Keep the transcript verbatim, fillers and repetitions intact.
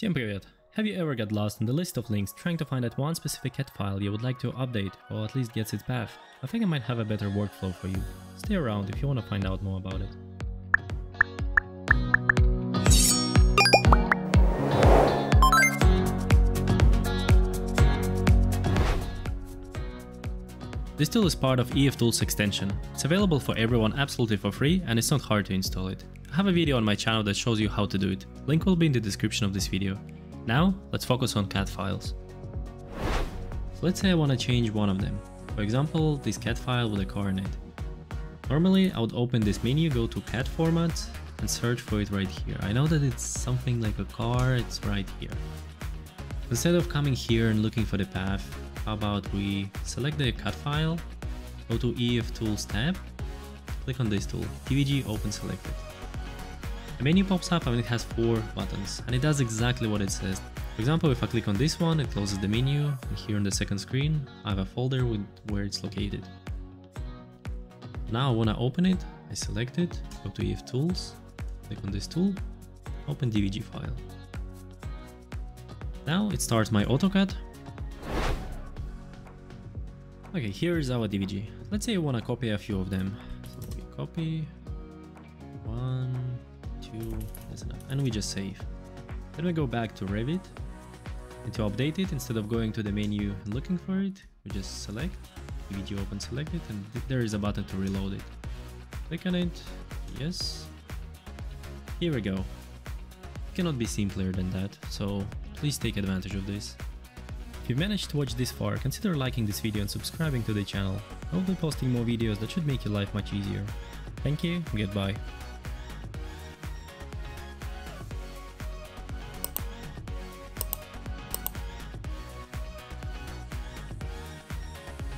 Всем привет! Have you ever got lost in the list of links trying to find that one specific C A D file you would like to update or at least gets its path? I think I might have a better workflow for you. Stay around if you want to find out more about it. This tool is part of E F Tools extension. It's available for everyone absolutely for free and it's not hard to install it. I have a video on my channel that shows you how to do it. Link will be in the description of this video. Now, let's focus on C A D files. So let's say I want to change one of them. For example, this C A D file with a car in it. Normally, I would open this menu, go to C A D formats and search for it right here. I know that it's something like a car, it's right here. Instead of coming here and looking for the path, how about we select the C A D file, go to E F Tools tab, click on this tool, D W G open selected. A menu pops up and it has four buttons and it does exactly what it says. For example, if I click on this one, it closes the menu and here on the second screen, I have a folder with where it's located. Now I want to open it, I select it, go to E F Tools, click on this tool, open D W G file. Now it starts my AutoCAD. Okay, here is our D W G. Let's say you want to copy a few of them. So we copy one, two, that's enough, and we just save. Then we go back to Revit, and to update it, instead of going to the menu and looking for it, we just select D W G, open, select it, and there is a button to reload it. Click on it. Yes. Here we go. It cannot be simpler than that, so please take advantage of this. If you managed to watch this far, consider liking this video and subscribing to the channel. I'll be posting more videos that should make your life much easier. Thank you, goodbye.